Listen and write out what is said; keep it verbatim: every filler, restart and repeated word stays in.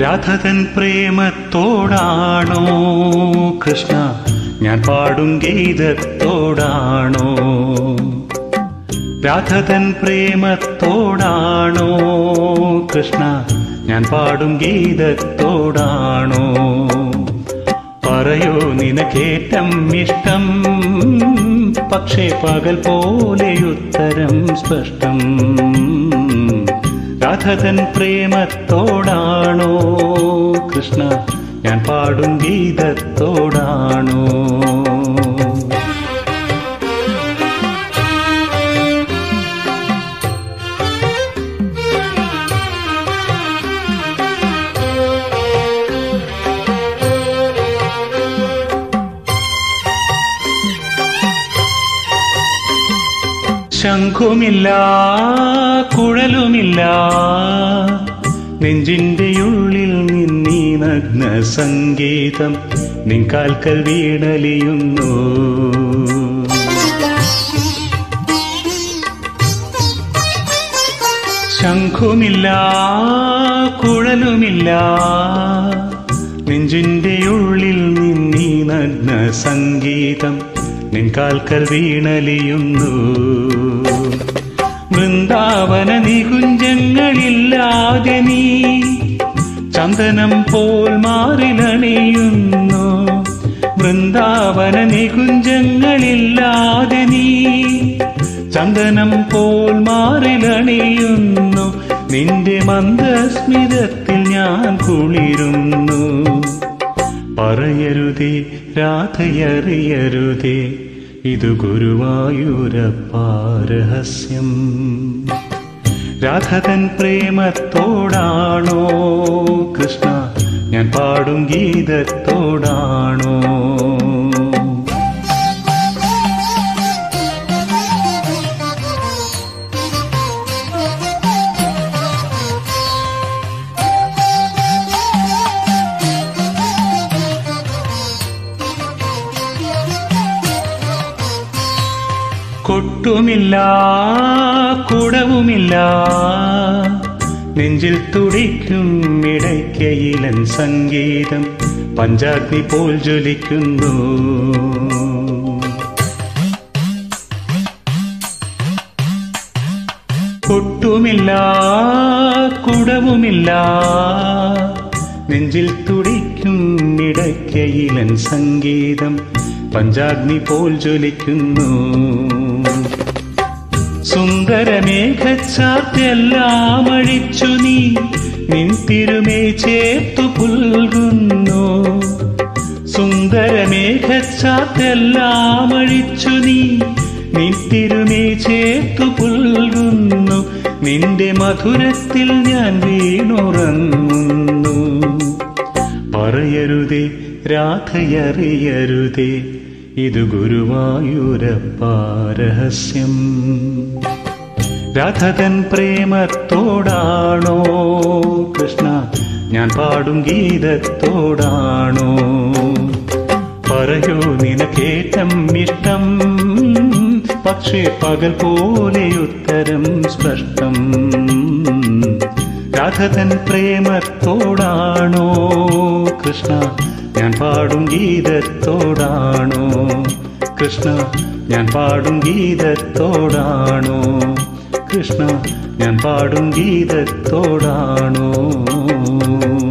രാധ തൻ പ്രേമത്തോടാണോ കൃഷ്ണ ഞാൻ പാടും ഗീതത്തോടാണോ, രാധ തൻ പ്രേമത്തോടാണോ കൃഷ്ണ ഞാൻ പാടും ഗീതത്തോടാണോ, പറയോ നിനക്കേറ്റമിഷ്ടം പക്ഷേ പകൽ പോലെ ഉത്തരം സ്പഷ്ടം, രാധ തൻ പ്രേമത്തോടാണോ കൃഷ്ണ ഞാൻ പാടും ഗീതത്തോടാണോ. ശംഖുമില്ല കുഴലുമില്ല നെഞ്ചിൻ്റെ ഉള്ളിൽ നിന്നീ നഗ്ന സംഗീതം നിൻകാൽക്കൽ വീണലിയുന്നു, ശംഖുമില്ല കുഴലുമില്ല നെഞ്ചിൻ്റെ ഉള്ളിൽ നിന്നീ നഗ്ന സംഗീതം നിൻകാൽക്കൽ വീണലിയുന്നു, വൃന്ദാവന നികുഞ്ചങ്ങളില്ലാതെ നീ ചന്ദനം പോൽ മാറിലണിയുന്നു, വൃന്ദാവന നികുഞ്ചങ്ങളില്ലാതെ നീ ചന്ദനം പോൽ മാറിലണിയുന്നു, നിന്റെ മന്ദസ്മിതത്തിൽ ഞാൻ കുളിരുന്നു, പറയരുതേ രാധയറിയരുതേ ഇത് ഗുരുവായൂരപ്പ രഹസ്യം, രാധ തൻ പ്രേമത്തോടാണോ കൃഷ്ണ ഞാൻ പാടും ഗീതത്തോടാണോ. കൊട്ടുമില്ല കുടവുമില്ല നെഞ്ചിൽ തുടിക്കും ഇടയ്ക്കയിലൻ സംഗീതം പഞ്ചാഗ്നി പോൽ ജ്വലിക്കുന്നു, കൊട്ടുമില്ല കുടവുമില്ല നെഞ്ചിൽ തുടിക്കും ഇടയ്ക്കയിലൻ സംഗീതം പഞ്ചാഗ്നി പോൽ ജ്വലിക്കുന്നു, സുന്ദരമേഘച്ചാർക്കെല്ലാം അഴിച്ചു നീ നിൻ തിരുമേ ചേർത്തു പുൽകുന്നു, സുന്ദരമേഘച്ചാർക്കെല്ലാം അഴിച്ചു നീ നിൻ തിരുമേ ചേർത്തു പുൽകുന്നു, നിന്റെ മധുരത്തിൽ ഞാൻ വീണുറങ്ങുന്നു, പറയരുതേ രാധയറിയരുതേ ഇത് ഗുരുവായൂരപ്പ രഹസ്യം, രാധ തൻ പ്രേമത്തോടാണോ കൃഷ്ണ ഞാൻ പാടും ഗീതത്തോടാണോ, പറയൂ നിനക്കേറ്റം ഇഷ്ടം പക്ഷേ പകൽ പോലെ ഉത്തരം സ്പഷ്ടം, രാധ തൻ പ്രേമത്തോടാണോ കൃഷ്ണ ഞാൻ പാടും ഗീതത്തോടാണോ, കൃഷ്ണ ഞാൻ പാടും ഗീതത്തോടാണോ, കൃഷ്ണ ഞാൻ പാടും ഗീതത്തോടാണോ.